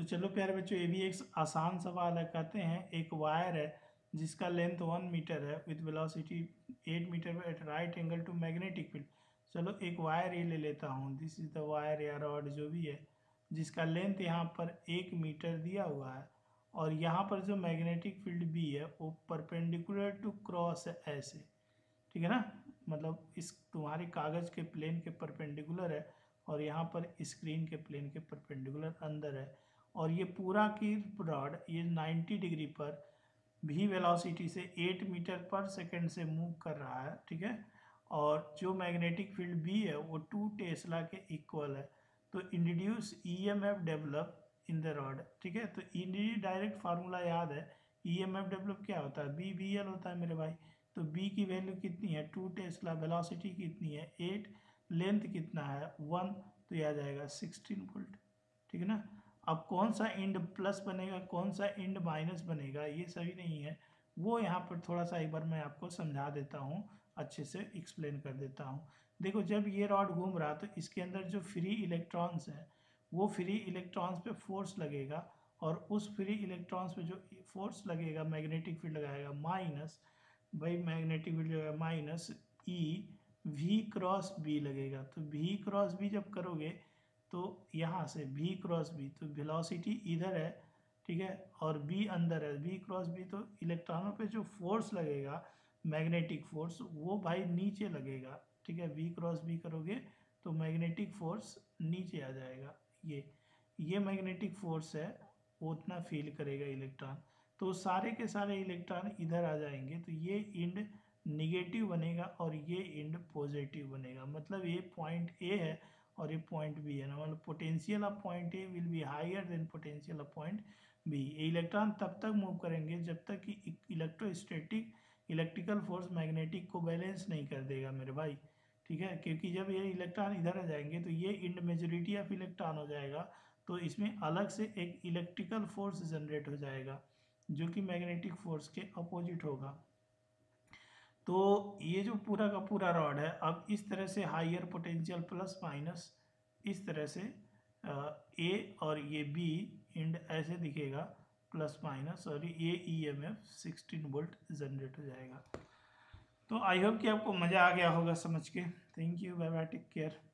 तो चलो प्यारे बच्चों, ये भी एक आसान सवाल है। कहते हैं एक वायर है जिसका लेंथ 1 मीटर है with velocity 8 metre at right angle to magnetic field. चलो एक वायर ये ले लेता हूँ, दिस इज द वायर या रॉड जो भी है, जिसका लेंथ यहाँ पर 1 मीटर दिया हुआ है और यहाँ पर जो मैग्नेटिक फील्ड बी है वो परपेंडिकुलर टू क्रॉस है ऐसे, ठीक है ना, मतलब इस तुम्हारे कागज़ के प्लेन के परपेंडिकुलर है और यहाँ पर स्क्रीन के प्लेन के परपेंडिकुलर अंदर है। और ये पूरा की रॉड ये 90 डिग्री पर भी वेलोसिटी से 8 मीटर पर सेकेंड से मूव कर रहा है, ठीक है। और जो मैग्नेटिक फील्ड बी है वो 2 टेस्ला के इक्वल है। तो introduce EMF develop in the rod, ठीक है। तो इंट्रोड्यूस डायरेक्ट फार्मूला याद है, ईएमएफ डेवलप क्या होता है, बी बी एल होता है मेरे भाई। तो बी की वैल्यू कितनी है 2 टेस्ला, वेलोसिटी कितनी है 8, लेंथ कितना है 1, तो यह आ जाएगा 16 वोल्ट, ठीक है ना। अब कौन सा इंड प्लस बनेगा, कौन सा इंड माइनस बनेगा, ये सही नहीं है, वो यहाँ पर थोड़ा सा एक बार मैं आपको समझा देता हूँ, अच्छे से एक्सप्लेन कर देता हूँ। देखो जब ये रॉड घूम रहा तो इसके अंदर जो फ्री इलेक्ट्रॉन्स हैं वो फ्री इलेक्ट्रॉन्स पे फोर्स लगेगा और उस फ्री इलेक्ट्रॉन्स पे जो फोर्स लगेगा मैग्नेटिक फील्ड लगाएगा माइनस, भाई मैग्नेटिक फील्ड लगाएगा minus e v cross B लगेगा। तो वी क्रॉस बी जब करोगे तो यहाँ से वी क्रॉस बी, तो वेलोसिटी इधर है, ठीक है, और बी अंदर है, वी क्रॉस बी, तो इलेक्ट्रॉनों पे जो फोर्स लगेगा मैग्नेटिक फोर्स वो भाई नीचे लगेगा, ठीक है। वी क्रॉस बी करोगे तो मैग्नेटिक फोर्स नीचे आ जाएगा, ये मैग्नेटिक फोर्स है वो उतना फील करेगा इलेक्ट्रॉन, तो सारे के सारे इलेक्ट्रॉन इधर आ जाएंगे। तो ये इंड निगेटिव बनेगा और ये इंड पॉजिटिव बनेगा, मतलब ये पॉइंट ए है और ये पॉइंट बी है ना, मतलब potential of point A will be higher than potential of point B. ये इलेक्ट्रॉन तब तक मूव करेंगे जब तक कि इलेक्ट्रोस्टैटिक इलेक्ट्रिकल फोर्स मैग्नेटिक को बैलेंस नहीं कर देगा मेरे भाई, ठीक है, क्योंकि जब ये इलेक्ट्रॉन इधर आ जाएंगे तो ये इंड मेजोरिटी ऑफ इलेक्ट्रॉन हो जाएगा, तो इसमें अलग से एक इलेक्ट्रिकल फोर्स जनरेट हो जाएगा जो कि मैग्नेटिक फोर्स के अपोजिट होगा। तो ये जो पूरा का पूरा रॉड है, अब इस तरह से हायर पोटेंशियल प्लस माइनस इस तरह से ए और ये बी इंड ऐसे दिखेगा प्लस माइनस, और ये ईएमएफ 16 वोल्ट जनरेट हो जाएगा। तो आई होप कि आपको मज़ा आ गया होगा समझ के। Thank you, bye bye, take care.